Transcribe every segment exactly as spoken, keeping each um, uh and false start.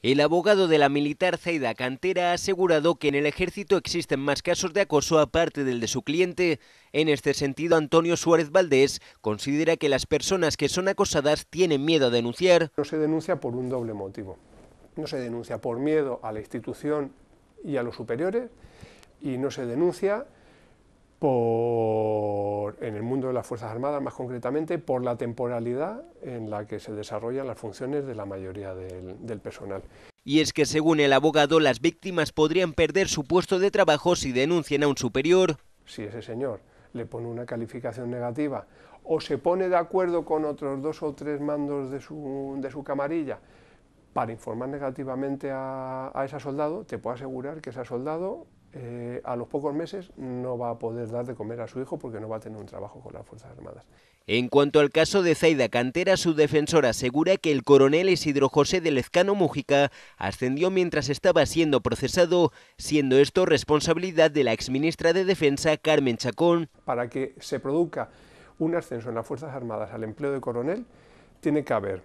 El abogado de la militar Zaida Cantera ha asegurado que en el ejército existen más casos de acoso aparte del de su cliente. En este sentido, Antonio Suárez Valdés considera que las personas que son acosadas tienen miedo a denunciar. No se denuncia por un doble motivo. No se denuncia por miedo a la institución y a los superiores, y no se denuncia por, en el mundo de las Fuerzas Armadas más concretamente, por la temporalidad en la que se desarrollan las funciones de la mayoría del, del personal. Y es que, según el abogado, las víctimas podrían perder su puesto de trabajo si denuncian a un superior. Si ese señor le pone una calificación negativa o se pone de acuerdo con otros dos o tres mandos de su, de su camarilla para informar negativamente a, a ese soldado, te puedo asegurar que ese soldado Eh, a los pocos meses no va a poder dar de comer a su hijo porque no va a tener un trabajo con las Fuerzas Armadas. En cuanto al caso de Zaida Cantera, su defensora asegura que el coronel Isidro José de Lezcano Mújica ascendió mientras estaba siendo procesado, siendo esto responsabilidad de la exministra de Defensa, Carmen Chacón. Para que se produzca un ascenso en las Fuerzas Armadas al empleo de coronel, tiene que haber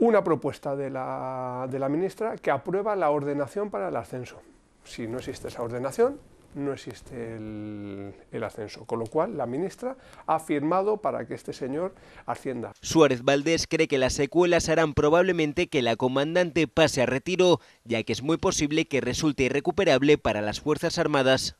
una propuesta de la, de la ministra que aprueba la ordenación para el ascenso. Si no existe esa ordenación, no existe el, el ascenso, con lo cual la ministra ha firmado para que este señor ascienda. Suárez Valdés cree que las secuelas harán probablemente que la comandante pase a retiro, ya que es muy posible que resulte irrecuperable para las Fuerzas Armadas.